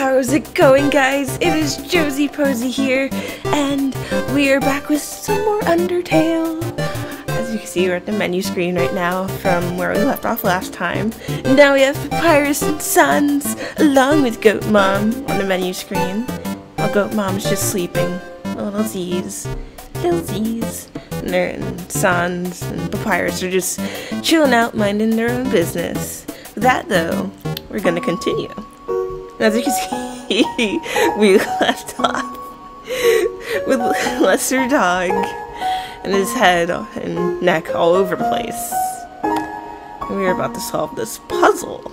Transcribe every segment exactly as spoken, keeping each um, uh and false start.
How's it going, guys? It is Josie Posey here, and we are back with some more Undertale. As you can see, we're at the menu screen right now from where we left off last time. Now we have Papyrus and Sans, along with Goat Mom on the menu screen. While Goat Mom's just sleeping. Little Z's. Little Z's. And, and Sans and Papyrus are just chilling out, minding their own business. With that, though, we're gonna continue. As you can see, we left off with Lesser Dog and his head and neck all over the place. And we are about to solve this puzzle.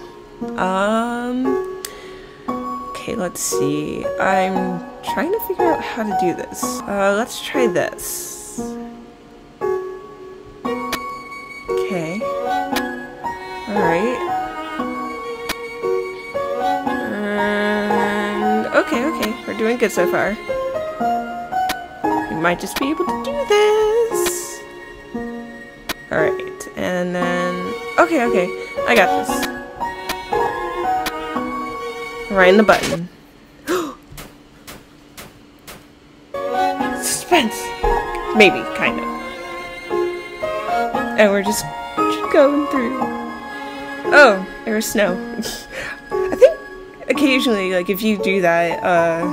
Um, okay, let's see. I'm trying to figure out how to do this. Uh, let's try this. Okay. All right. Okay, okay, we're doing good so far. We might just be able to do this. Alright, and then... Okay, okay, I got this. Right in the button. Suspense! Maybe, kind of. And we're just going through. Oh, there was snow. I think... Occasionally, like, if you do that, uh,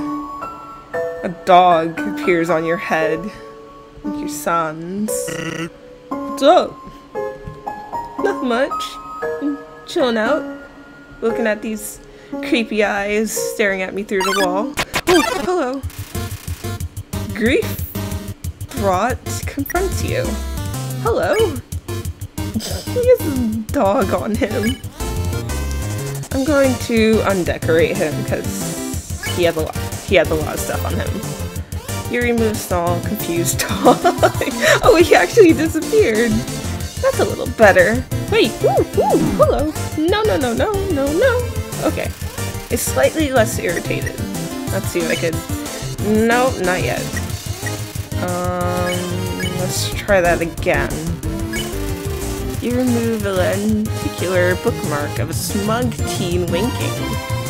a dog appears on your head. Like your Sans. What's up? Nothing much. I'm chilling out. Looking at these creepy eyes staring at me through the wall. Oh, hello. Grief brought confronts you. Hello. He has a dog on him. I'm going to undecorate him because he had a lot, he had a lot of stuff on him. You remove small, confused dog. Oh, he actually disappeared. That's a little better. Wait, woo, woo, hello. No, no, no, no, no, no. Okay, it's slightly less irritated. Let's see if I could. Nope, not yet. Um, let's try that again. You remove a lenticular bookmark of a smug teen winking.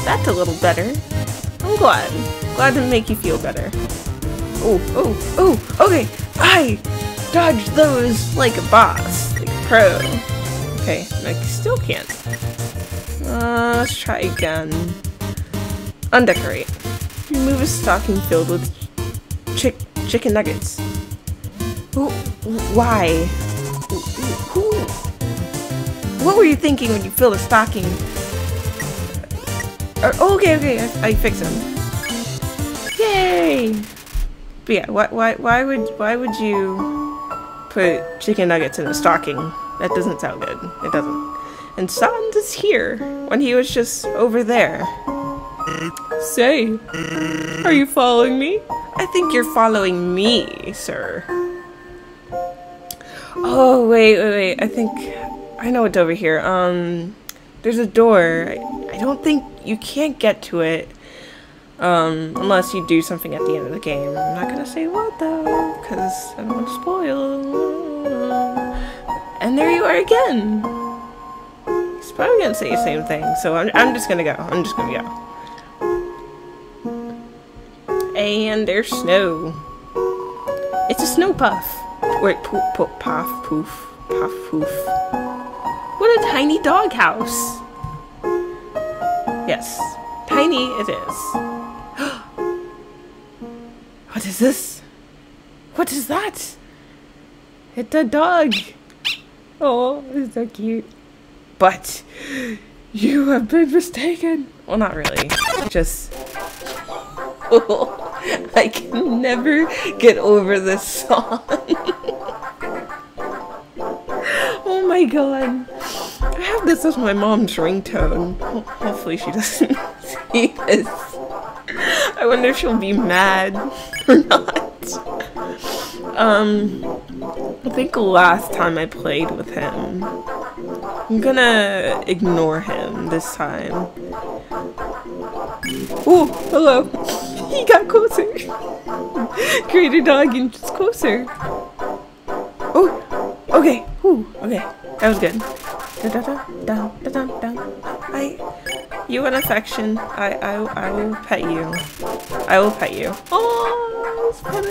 That's a little better. I'm glad. Glad to make you feel better. Oh, oh, oh, okay. I dodged those like a boss. Like a pro. Okay, I still can't. Uh, let's try again. Undecorate. Remove a stocking filled with chick chicken nuggets. Ooh, why? Ooh, ooh, ooh. What were you thinking when you filled a stocking? Or, oh, okay, okay, I, I fixed him. Yay! But yeah, why, why, why would, why would you put chicken nuggets in a stocking? That doesn't sound good. It doesn't. And Sans is here when he was just over there. Say, are you following me? I think you're following me, sir. Oh wait, wait, wait. I think. I know it's over here. Um, there's a door. I, I don't think you can't get to it um, unless you do something at the end of the game. I'm not gonna say what though, because I don't want to spoil. And there you are again. He's probably gonna say the same thing, so I'm, I'm just gonna go. I'm just gonna go. And there's snow. It's a snow puff. Wait, poof, poof, puff, poof, puff, poof. What a tiny doghouse! Yes, tiny it is. What is this? What is that? It's a dog! Oh, it's so cute. But you have been mistaken! Well, not really. Just... Oh, I can never get over this song. Oh my god. I have this as my mom's ringtone. Ho hopefully she doesn't see this. I wonder if she'll be mad or not. Um, I think last time I played with him. I'm gonna ignore him this time. Oh, hello. He got closer. Greater Dog and just closer. Oh, okay. Ooh, okay, that was good. Da da da da da da. I You want affection? I, I, I will pet you. I will pet you. Oh, it's funny.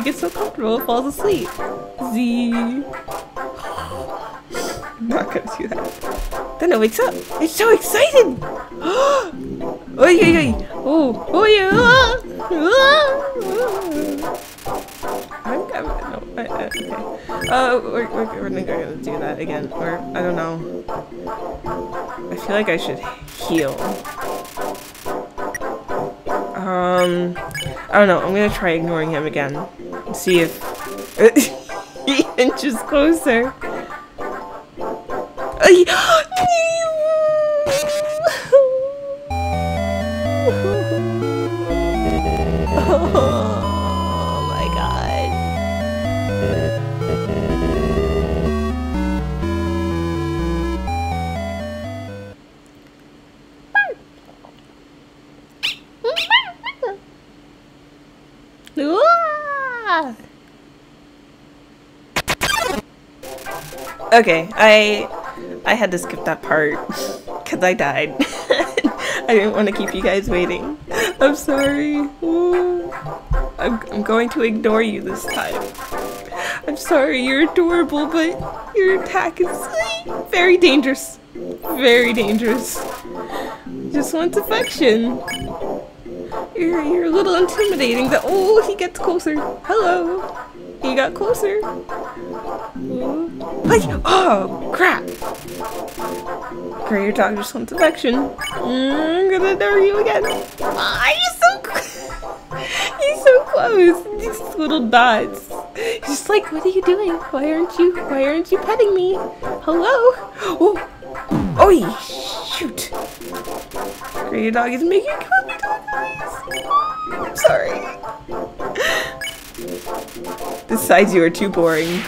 It gets so comfortable, it falls asleep. Z. I'm not gonna do that. Then it wakes up. It's so excited. Oh, yeah, yeah. Oh, oh, yeah. Oh. I'm gonna, no, I, I, okay. Uh, we're, we're, we're not gonna do that again, or, I don't know. I feel like I should heal. Um, I don't know, I'm gonna try ignoring him again. See if he inches closer. Okay, I I had to skip that part because I died. I didn't want to keep you guys waiting. I'm sorry. Ooh. I'm, I'm going to ignore you this time. I'm sorry, you're adorable, but your attack is very dangerous. Very dangerous. Just wants affection. You're, you're a little intimidating, but oh, he gets closer. Hello. He got closer. Like, oh, crap. Greater Dog just wants affection. I'm gonna ignore you again. Ah, he's so he's so close. These little dots. He's just like, what are you doing? Why aren't you? Why aren't you petting me? Hello? Oh, oh, shoot. Greater Dog is making coffee dog noise. I'm sorry. Besides, you are too boring.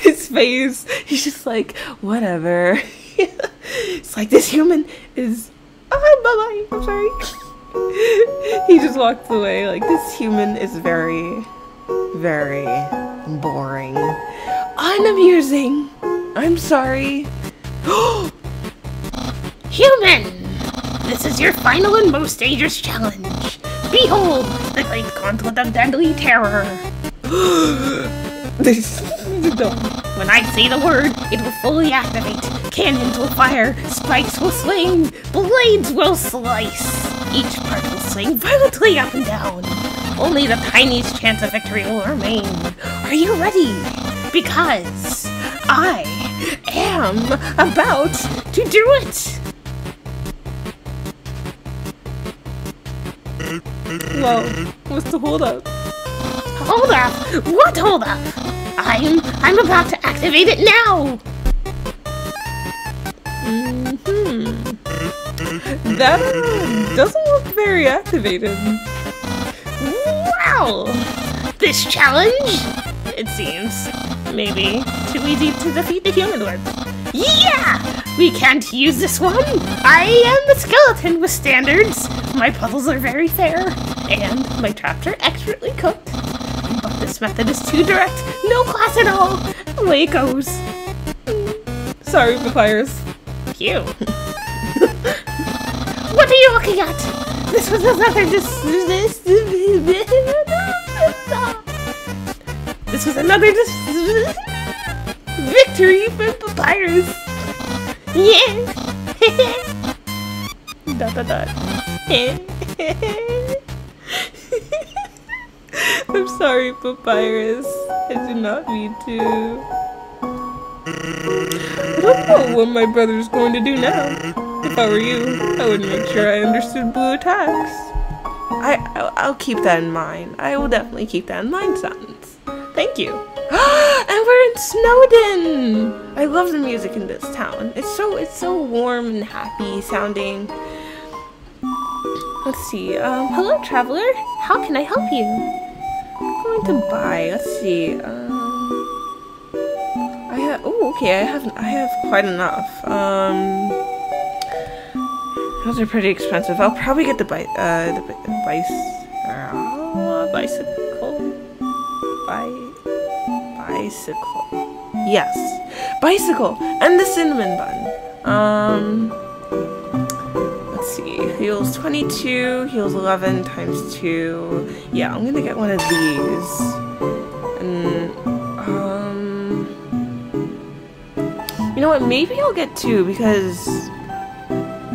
His face, he's just like, whatever. It's like, this human is, oh, bye-bye, I'm sorry. He just walked away like, this human is very, very boring. Unamusing. I'm sorry. Human, this is your final and most dangerous challenge. Behold, the great gauntlet of deadly terror. When I say the word, it will fully activate. Cannons will fire, spikes will swing, blades will slice. Each part will swing violently up and down. Only the tiniest chance of victory will remain. Are you ready? Because I am about to do it. Whoa, what's the hold up? Hold up! What hold up? I'm I'm about to activate it now! Mm-hmm. That uh, doesn't look very activated. Wow! This challenge, it seems, maybe too easy to defeat the human with. Yeah! We can't use this one! I am a skeleton with standards! My puzzles are very fair, and my traps are expertly cooked. But this method is too direct, no class at all! Away it goes. Sorry, Papyrus. You. What are you looking at? This was another dis- this- This was another dis- victory for Papyrus! Yeah! Dot dot dot. I'm sorry, Papyrus. I did not mean to. I don't know what my brother's going to do now. If I were you, I would make sure I understood blue attacks. I, I'll, I'll keep that in mind. I will definitely keep that in mind, Sans. Thank you. And we're in Snowden! I love the music in this town. It's so it's so warm and happy sounding. Let's see. Um, hello, traveler. How can I help you? I'm going to buy. Let's see. Um, I have. Oh, okay. I have. I have quite enough. Um, those are pretty expensive. I'll probably get the bike. Uh, the bice. Uh, bicycle. Bike. Bicycle. Yes. Bicycle! And the cinnamon bun. Um see. Heals twenty-two, heals eleven times two. Yeah, I'm gonna get one of these. And, um... you know what, maybe I'll get two because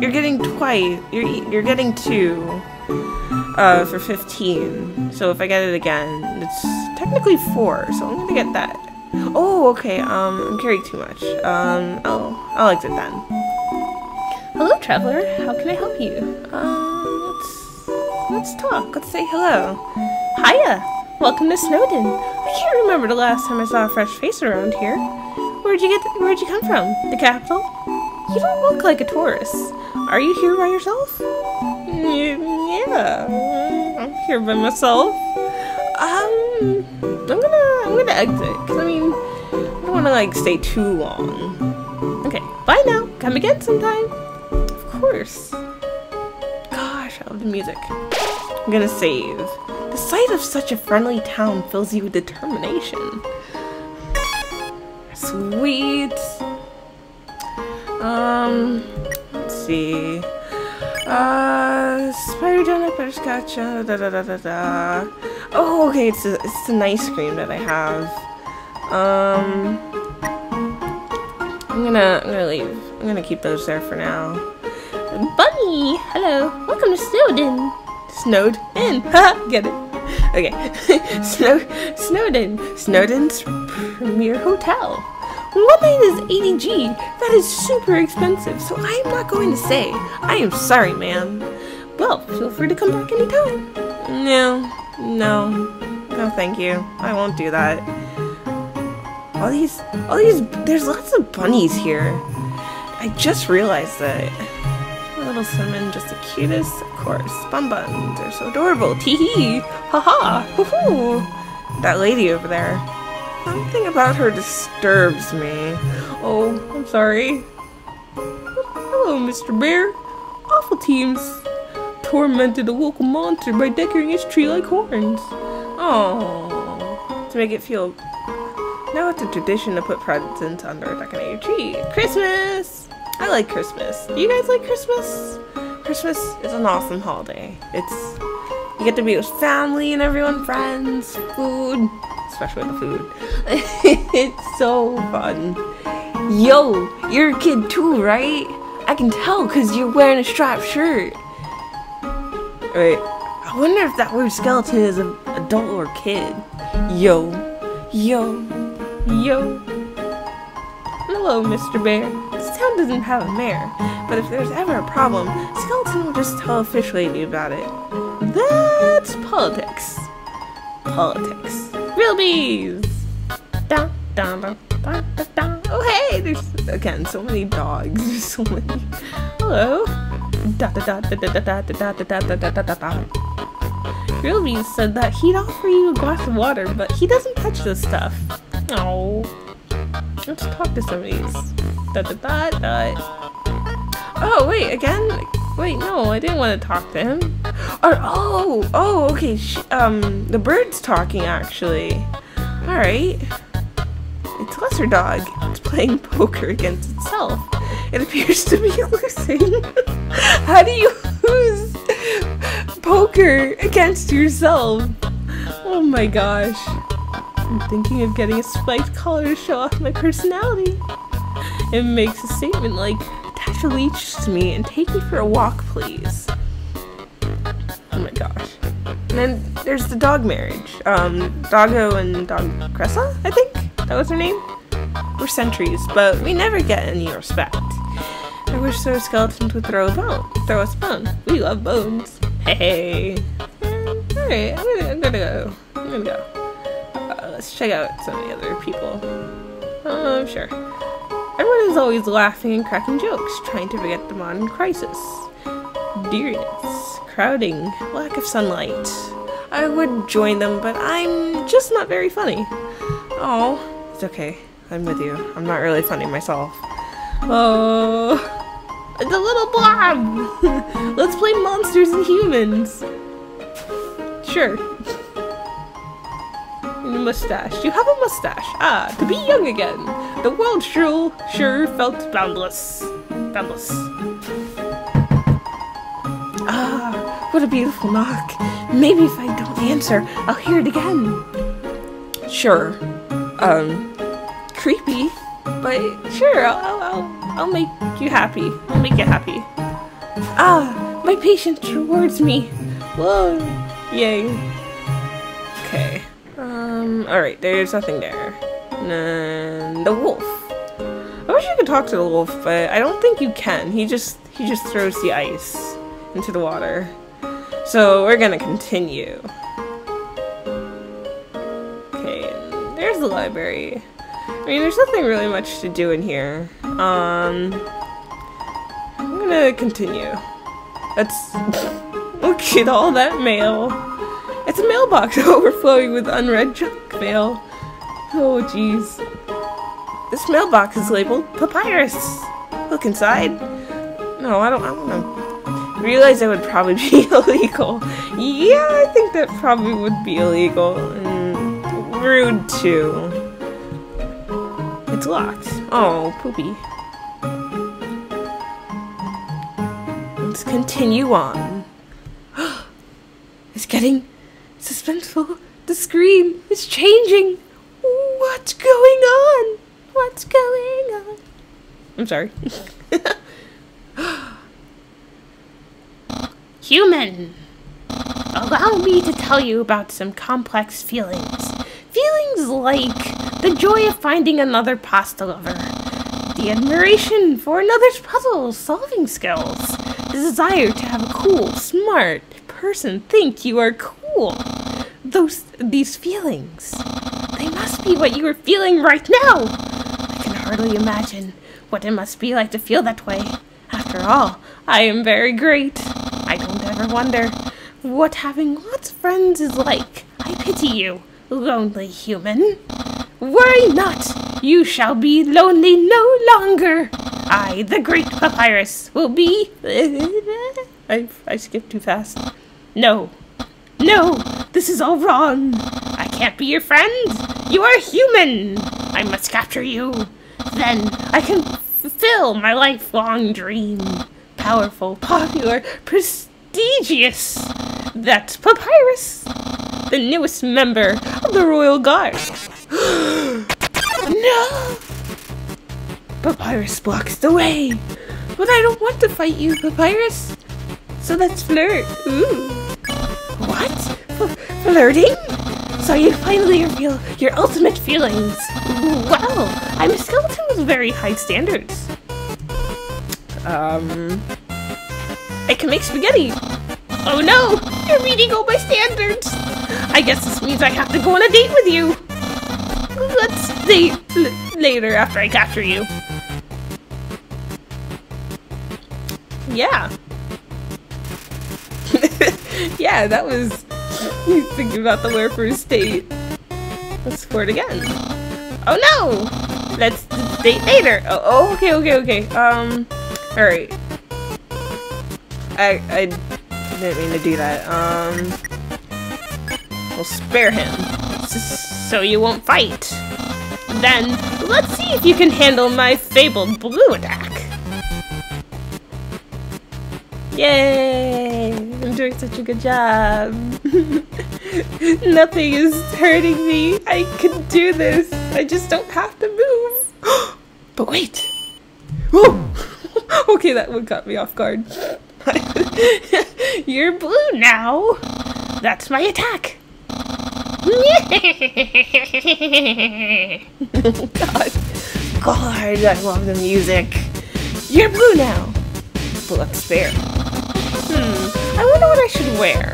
you're getting twice, you're, you're getting two uh, for fifteen. So if I get it again, it's technically four, so I'm gonna get that. Oh, okay, um, I'm carrying too much. Um, oh, I'll exit then. Hello, traveler. How can I help you? Um, let's, let's talk. Let's say hello. Hiya! Welcome to Snowden. I can't remember the last time I saw a fresh face around here. Where'd you get, where'd you come from? The capital? You don't look like a tourist. Are you here by yourself? Yeah, I'm here by myself. Um, I'm gonna, I'm gonna exit, because I mean, I don't want to, like, stay too long. Okay, bye now. Come again sometime. Of course. Gosh, I love the music. I'm gonna save. The sight of such a friendly town fills you with determination. Sweet. Um, let's see. Uh, Spider Donut, Butterscotch, da da da da da. Oh, okay, it's a, it's an ice cream that I have. Um, I'm gonna, I'm gonna leave. I'm gonna keep those there for now. Bunny, hello, welcome to Snowden. Snowden, haha, get it? Okay, Snow, Snowden, Snowden's premier hotel. One night is eighty G. That is super expensive, so I am not going to stay. I am sorry, ma'am. Well, feel free to come back anytime. No, no, no, thank you. I won't do that. All these, all these, there's lots of bunnies here. I just realized that. A little Simon, just the cutest, of course. Bun buns, they're so adorable. Tee hee, ha ha, hoo hoo. That lady over there. Something about her disturbs me. Oh, I'm sorry. Hello, Mister Bear. Awful Team's tormented a local monster by decorating its tree like horns. Oh, to make it feel. Now it's a tradition to put presents under a decorated tree. Christmas! I like Christmas. Do you guys like Christmas? Christmas is an awesome holiday. It's. You get to be with family and everyone, friends, food. Especially with the food. It's so fun. Yo, you're a kid too, right? I can tell because you're wearing a striped shirt. Alright, I wonder if that weird skeleton is an adult or kid. Yo, yo, yo. Hello, Mister Bear. This town doesn't have a mayor, but if there's ever a problem, skeleton will just tell a fish lady about it. That's politics. Politics. Real bees! Da, da, da, da, da, da. Oh hey! There's, again, so many dogs. There's so many. Hello! Da da da da da da da da da da da da da da. Real bees said that he'd offer you a glass of water, but he doesn't touch this stuff. Oh. Let's talk to some of these. Da da da da. Oh wait, again? Wait, no, I didn't want to talk to him. Or, oh, oh, okay, sh um, the bird's talking, actually. Alright. It's Lesser Dog. It's playing poker against itself. It appears to be losing. How do you lose poker against yourself? Oh my gosh. I'm thinking of getting a spiked collar to show off my personality. It makes a statement like, a leech to me and take me for a walk, please. Oh my gosh. And then there's the dog marriage. Um, Doggo and Dogaressa, I think? That was her name? We're sentries, but we never get any respect. I wish those skeletons would throw a bone. Throw us a bone. We love bones. Hey. Alright, I'm gonna, I'm gonna go. I'm gonna go. Uh, let's check out some of the other people. Um, sure. Everyone is always laughing and cracking jokes, trying to forget the modern crisis. Deeriness, crowding, lack of sunlight. I would join them, but I'm just not very funny. Oh, it's okay. I'm with you. I'm not really funny myself. Oh, it's a little blob! Let's play monsters and humans! Sure. Mustache. You have a mustache. Ah, to be young again. The world sure, sure felt boundless. Boundless. What a beautiful knock. Maybe if I don't answer, I'll hear it again. Sure. Um, creepy, but sure, I'll, I'll, I'll make you happy. I'll make you happy. Ah, my patience rewards me. Whoa, yay. Okay. Um, alright, there's nothing there. And the wolf. I wish you could talk to the wolf, but I don't think you can. He just, he just throws the ice into the water. So we're gonna continue. Okay, there's the library. I mean, there's nothing really much to do in here. Um, I'm gonna continue. That's, look at all that mail. It's a mailbox overflowing with unread junk mail. Oh jeez. This mailbox is labeled Papyrus. Look inside. No, I don't, I don't know. Realize it would probably be illegal. Yeah, I think that probably would be illegal. And rude, too. It's locked. Oh, poopy. Let's continue on. It's getting suspenseful. The scream is changing. What's going on? What's going on? I'm sorry. Human, allow me to tell you about some complex feelings. Feelings like the joy of finding another pasta lover, the admiration for another's puzzle solving skills, the desire to have a cool, smart person think you are cool. Those, these feelings, they must be what you are feeling right now. I can hardly imagine what it must be like to feel that way. After all, I am very great. I don't ever wonder what having lots of friends is like. I pity you, lonely human. Worry not, you shall be lonely no longer. I, the great Papyrus, will be... I, I skipped too fast. No, no, this is all wrong. I can't be your friend. You are human. I must capture you. Then I can fulfill my lifelong dream. Powerful, popular, prestigious. That's Papyrus, the newest member of the Royal Guard. No! Papyrus blocks the way. But I don't want to fight you, Papyrus. So that's flirt. Ooh. What? F flirting? So you finally reveal your ultimate feelings. Wow, I'm a skeleton with very high standards. Um, I can make spaghetti. Oh no, you're meeting all my standards. I guess this means I have to go on a date with you. Let's date l later after I capture you. Yeah. Yeah, that was thinking about the word for date. Let's score it again. Oh no, let's date later. Oh, okay, okay, okay. Um. Alright. I, I didn't mean to do that. Um, we'll spare him. S so you won't fight. Then, let's see if you can handle my fabled blue attack. Yay! I'm doing such a good job. Nothing is hurting me. I can do this. I just don't have to move. But wait. Whoa! Okay, that one caught me off guard. You're blue now. That's my attack. God. God, I love the music. You're blue now. But let's spare. Hmm, I wonder what I should wear.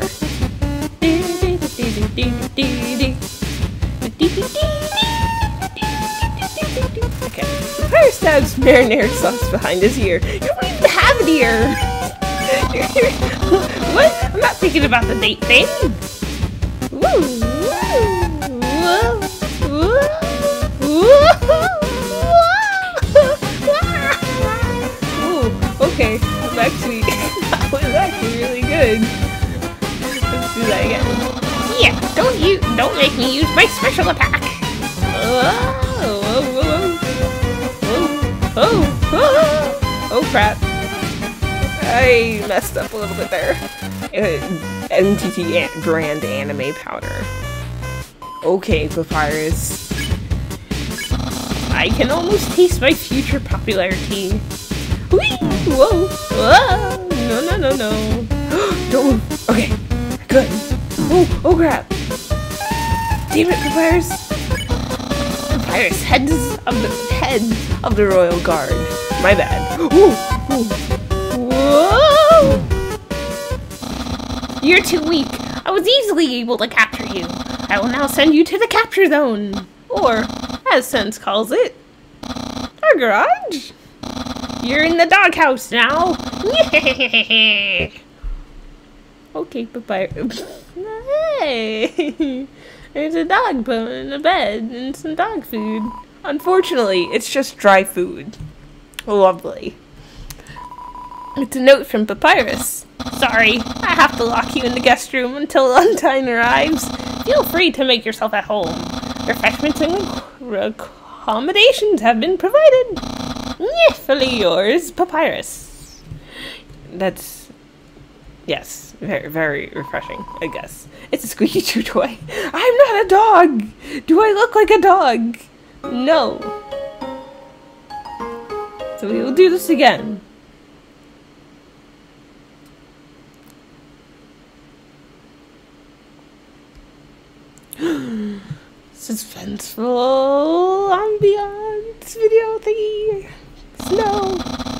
Okay. Fire stabs marinara sauce behind his ear. You don't even have an ear! What? I'm not thinking about the date thing! Woo! Woo! Woo! Woo! Woo! Okay, that was actually, that was actually really good. Let's do that again. Yeah, don't you, don't make me use my special attack! Whoa. Oh, oh! Oh crap. I messed up a little bit there. uh, N T T brand anime powder. Okay, Papyrus. I can almost taste my future popularity. Whee! Whoa! Whoa! No, no, no, no. Don't move. Okay. Good. Oh, oh crap. Damn it, Papyrus. Papyrus, head of the, head of the Royal Guard. My bad. Ooh, ooh. Whoa! You're too weak. I was easily able to capture you. I will now send you to the capture zone. Or, as Sans calls it, our garage. You're in the doghouse now. Okay, Papyrus. Hey! There's a dog bone and a bed and some dog food. Unfortunately, it's just dry food. Lovely. It's a note from Papyrus. Sorry, I have to lock you in the guest room until Luntine arrives. Feel free to make yourself at home. Refreshments and accommodations have been provided. Fully yours, Papyrus. That's... yes, very, very refreshing, I guess. It's a squeaky chew toy. I'm not a dog! Do I look like a dog? No. So we will do this again. Suspenseful ambiance video thingy. Snow.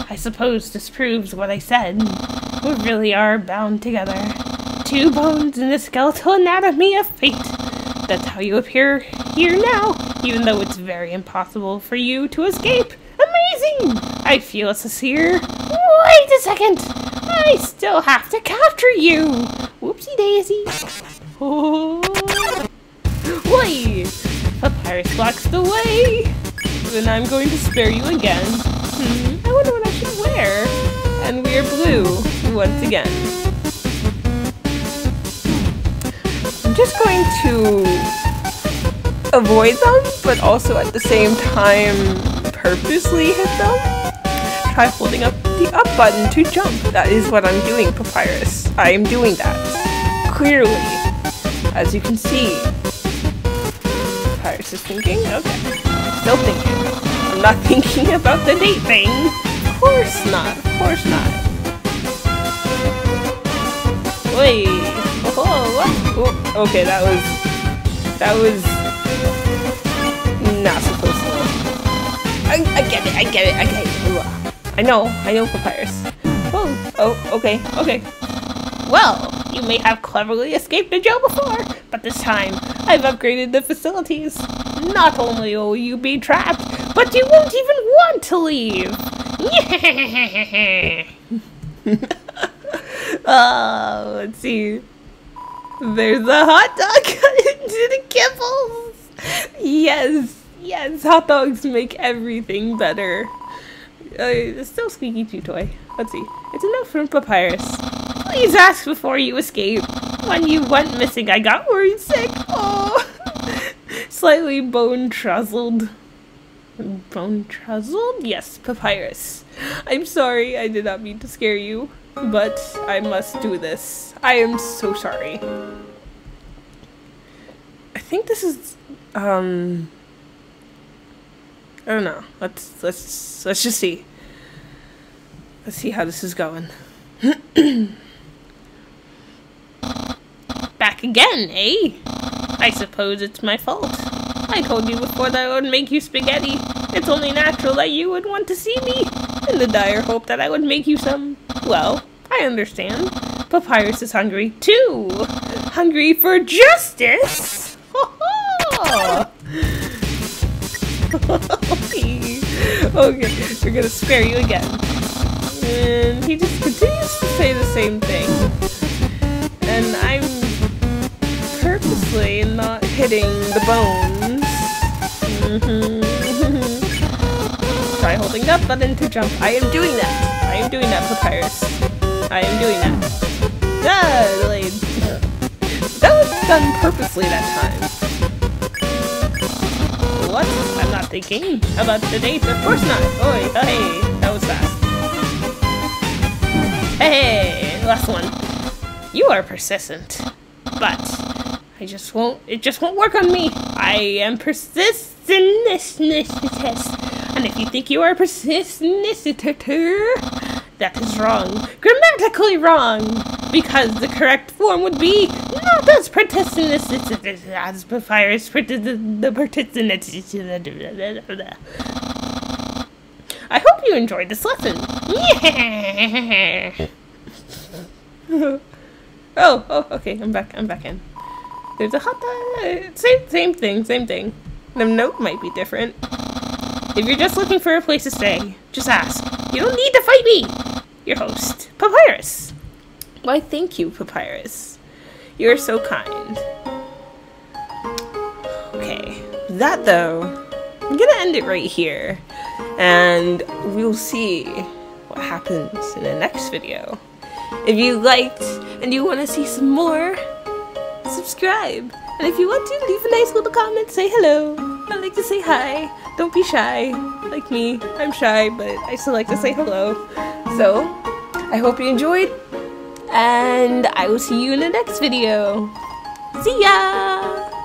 I suppose this proves what I said. We really are bound together. Two bones in the skeletal anatomy of fate. That's how you appear here now, even though it's very impossible for you to escape. Amazing! I feel a sincere. Wait a second! I still have to capture you! Whoopsie daisy. Oh. Wait! Papyrus blocks the way! Then I'm going to spare you again. Hmm, I wonder what I should wear. And we're blue. Once again, I'm just going to avoid them, but also at the same time purposely hit them. Try holding up the up button to jump. That is what I'm doing, Papyrus. I am doing that. Clearly. As you can see. Papyrus is thinking? Okay. I'm still thinking. I'm not thinking about the date thing. Of course not. Of course not. Wait. Oh, oh, oh. Okay, that was that was not supposed to. I, I get it. I get it. I get it. I know. I know, Papyrus. Oh. Oh. Okay. Okay. Well, you may have cleverly escaped the jail before, but this time I've upgraded the facilities. Not only will you be trapped, but you won't even want to leave. Oh, let's see. There's a hot dog cut into the kibbles. Yes, yes, hot dogs make everything better. Uh, it's still squeaky chew toy. Let's see. It's a note from Papyrus. Please ask before you escape. When you went missing, I got worried sick. Oh, slightly bone truzzled. Bone truzzled? Yes, Papyrus. I'm sorry, I did not mean to scare you. But I must do this. I am so sorry. I think this is, um, I don't know. Let's let's let's just see. Let's see how this is going. Back again, eh? I suppose it's my fault. I told you before that I would make you spaghetti. It's only natural that you would want to see me, in the dire hope that I would make you some. Well, I understand. Papyrus is hungry too. Hungry for justice. Okay. Okay, we're gonna spare you again. And he just continues to say the same thing. And I'm purposely not hitting the bones. Mm-hmm. Try holding that button to jump. I am doing that. I am doing that, Papyrus. I am doing that. Ah, delayed. That was done purposely that time. What? I'm not thinking about the dates. Of course not. Oh, hey, that was fast. Hey, last one. You are persistent. But I just won't, it just won't work on me. I am persistentness. And if you think you are persistentness, that is wrong. Grammatically wrong. Because the correct form would be not as persistentness as Papyrus, the persistentness. I hope you enjoyed this lesson. Yeah. oh, oh, okay. I'm back. I'm back in. There's a hot dog. Same, same thing. Same thing. The note might be different. If you're just looking for a place to stay, just ask. You don't need to fight me. Your host, Papyrus. Why, thank you, Papyrus. You are so kind. Okay. That though, I'm gonna end it right here. And we'll see what happens in the next video. If you liked and you want to see some more, subscribe. And if you want to, leave a nice little comment, say hello. I like to say hi. Don't be shy. Like me, I'm shy, but I still like to say hello. So, I hope you enjoyed, and I will see you in the next video. See ya!